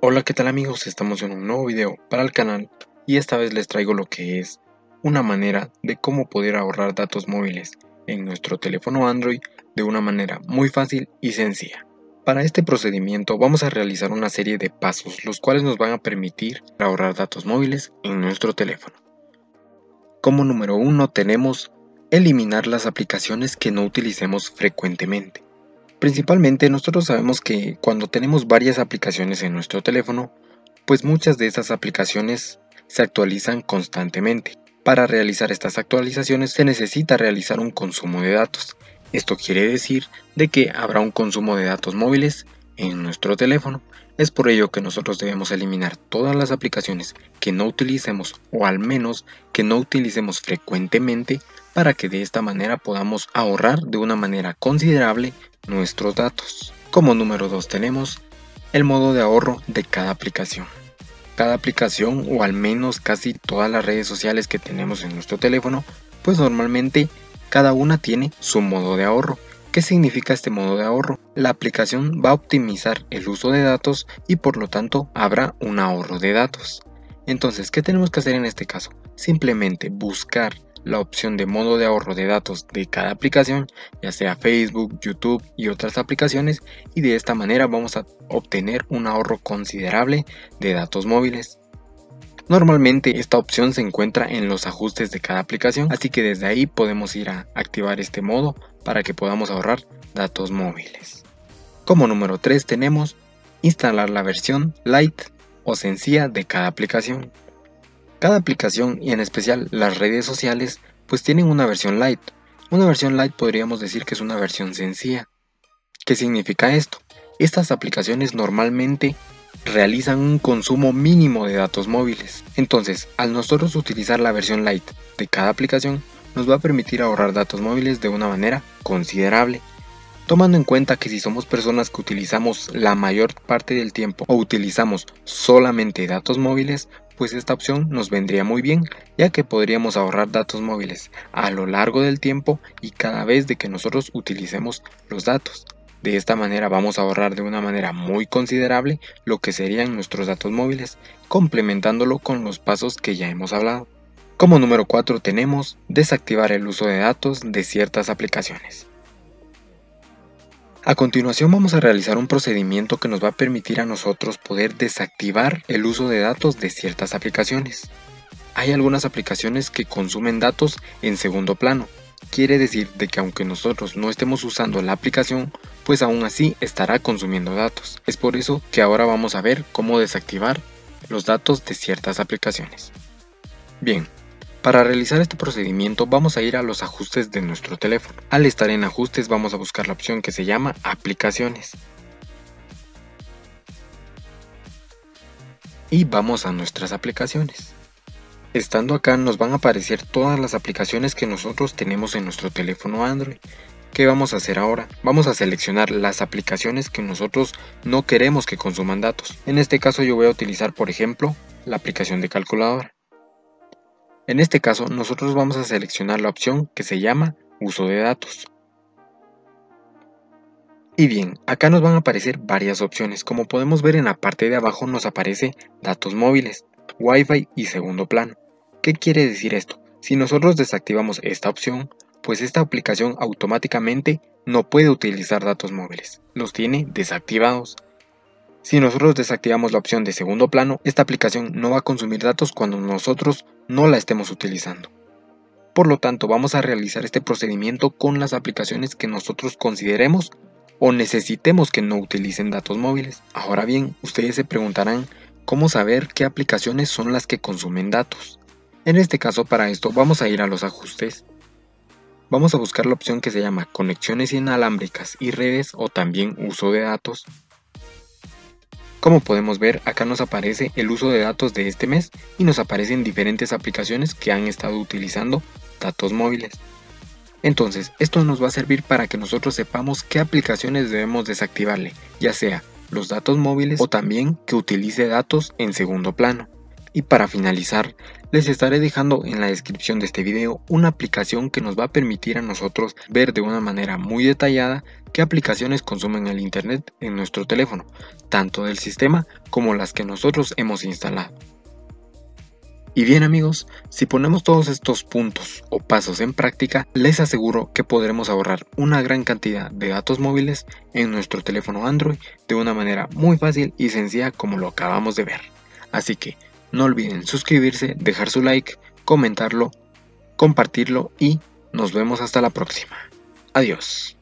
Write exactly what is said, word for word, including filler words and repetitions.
Hola, ¿qué tal amigos? Estamos en un nuevo video para el canal y esta vez les traigo lo que es una manera de cómo poder ahorrar datos móviles en nuestro teléfono Android de una manera muy fácil y sencilla. Para este procedimiento vamos a realizar una serie de pasos los cuales nos van a permitir ahorrar datos móviles en nuestro teléfono. Como número uno tenemos eliminar las aplicaciones que no utilicemos frecuentemente. Principalmente nosotros sabemos que cuando tenemos varias aplicaciones en nuestro teléfono, pues muchas de esas aplicaciones se actualizan constantemente. Para realizar estas actualizaciones se necesita realizar un consumo de datos. Esto quiere decir de que habrá un consumo de datos móviles en nuestro teléfono. Es por ello que nosotros debemos eliminar todas las aplicaciones que no utilicemos o al menos que no utilicemos frecuentemente para que de esta manera podamos ahorrar de una manera considerable nuestros datos. Como número dos tenemos el modo de ahorro de cada aplicación. Cada aplicación o al menos casi todas las redes sociales que tenemos en nuestro teléfono, pues normalmente cada una tiene su modo de ahorro. ¿Qué significa este modo de ahorro? La aplicación va a optimizar el uso de datos y por lo tanto habrá un ahorro de datos. Entonces, ¿qué tenemos que hacer en este caso? Simplemente buscar la opción de modo de ahorro de datos de cada aplicación, ya sea Facebook, YouTube y otras aplicaciones, y de esta manera vamos a obtener un ahorro considerable de datos móviles. Normalmente esta opción se encuentra en los ajustes de cada aplicación, así que desde ahí podemos ir a activar este modo para que podamos ahorrar datos móviles. Como número tres tenemos instalar la versión light o sencilla de cada aplicación. Cada aplicación y en especial las redes sociales pues tienen una versión light. Una versión light podríamos decir que es una versión sencilla. ¿Qué significa esto? Estas aplicaciones normalmente realizan un consumo mínimo de datos móviles. Entonces, al nosotros utilizar la versión light de cada aplicación, nos va a permitir ahorrar datos móviles de una manera considerable. Tomando en cuenta que si somos personas que utilizamos la mayor parte del tiempo o utilizamos solamente datos móviles, pues esta opción nos vendría muy bien, ya que podríamos ahorrar datos móviles a lo largo del tiempo y cada vez de que nosotros utilicemos los datos. De esta manera vamos a ahorrar de una manera muy considerable lo que serían nuestros datos móviles, complementándolo con los pasos que ya hemos hablado. Como número cuatro tenemos desactivar el uso de datos de ciertas aplicaciones. A continuación vamos a realizar un procedimiento que nos va a permitir a nosotros poder desactivar el uso de datos de ciertas aplicaciones. Hay algunas aplicaciones que consumen datos en segundo plano. Quiere decir de que aunque nosotros no estemos usando la aplicación, pues aún así estará consumiendo datos. Es por eso que ahora vamos a ver cómo desactivar los datos de ciertas aplicaciones. Bien, para realizar este procedimiento vamos a ir a los ajustes de nuestro teléfono. Al estar en ajustes vamos a buscar la opción que se llama aplicaciones. Y vamos a nuestras aplicaciones. Estando acá nos van a aparecer todas las aplicaciones que nosotros tenemos en nuestro teléfono Android. ¿Qué vamos a hacer ahora? Vamos a seleccionar las aplicaciones que nosotros no queremos que consuman datos. En este caso yo voy a utilizar por ejemplo la aplicación de calculadora. En este caso nosotros vamos a seleccionar la opción que se llama uso de datos. Y bien, acá nos van a aparecer varias opciones. Como podemos ver en la parte de abajo nos aparece datos móviles, Wi-Fi y segundo plano. ¿Qué quiere decir esto? Si nosotros desactivamos esta opción, pues esta aplicación automáticamente no puede utilizar datos móviles, los tiene desactivados. Si nosotros desactivamos la opción de segundo plano, esta aplicación no va a consumir datos cuando nosotros no la estemos utilizando. Por lo tanto, vamos a realizar este procedimiento con las aplicaciones que nosotros consideremos o necesitemos que no utilicen datos móviles. Ahora bien, ustedes se preguntarán, ¿cómo saber qué aplicaciones son las que consumen datos? En este caso, para esto vamos a ir a los ajustes. Vamos a buscar la opción que se llama conexiones inalámbricas y redes o también uso de datos. Como podemos ver, acá nos aparece el uso de datos de este mes y nos aparecen diferentes aplicaciones que han estado utilizando datos móviles. Entonces, esto nos va a servir para que nosotros sepamos qué aplicaciones debemos desactivarle, ya sea los datos móviles o también que utilice datos en segundo plano. Y para finalizar, les estaré dejando en la descripción de este video una aplicación que nos va a permitir a nosotros ver de una manera muy detallada qué aplicaciones consumen el Internet en nuestro teléfono, tanto del sistema como las que nosotros hemos instalado. Y bien amigos, si ponemos todos estos puntos o pasos en práctica, les aseguro que podremos ahorrar una gran cantidad de datos móviles en nuestro teléfono Android de una manera muy fácil y sencilla como lo acabamos de ver. Así que no olviden suscribirse, dejar su like, comentarlo, compartirlo y nos vemos hasta la próxima. Adiós.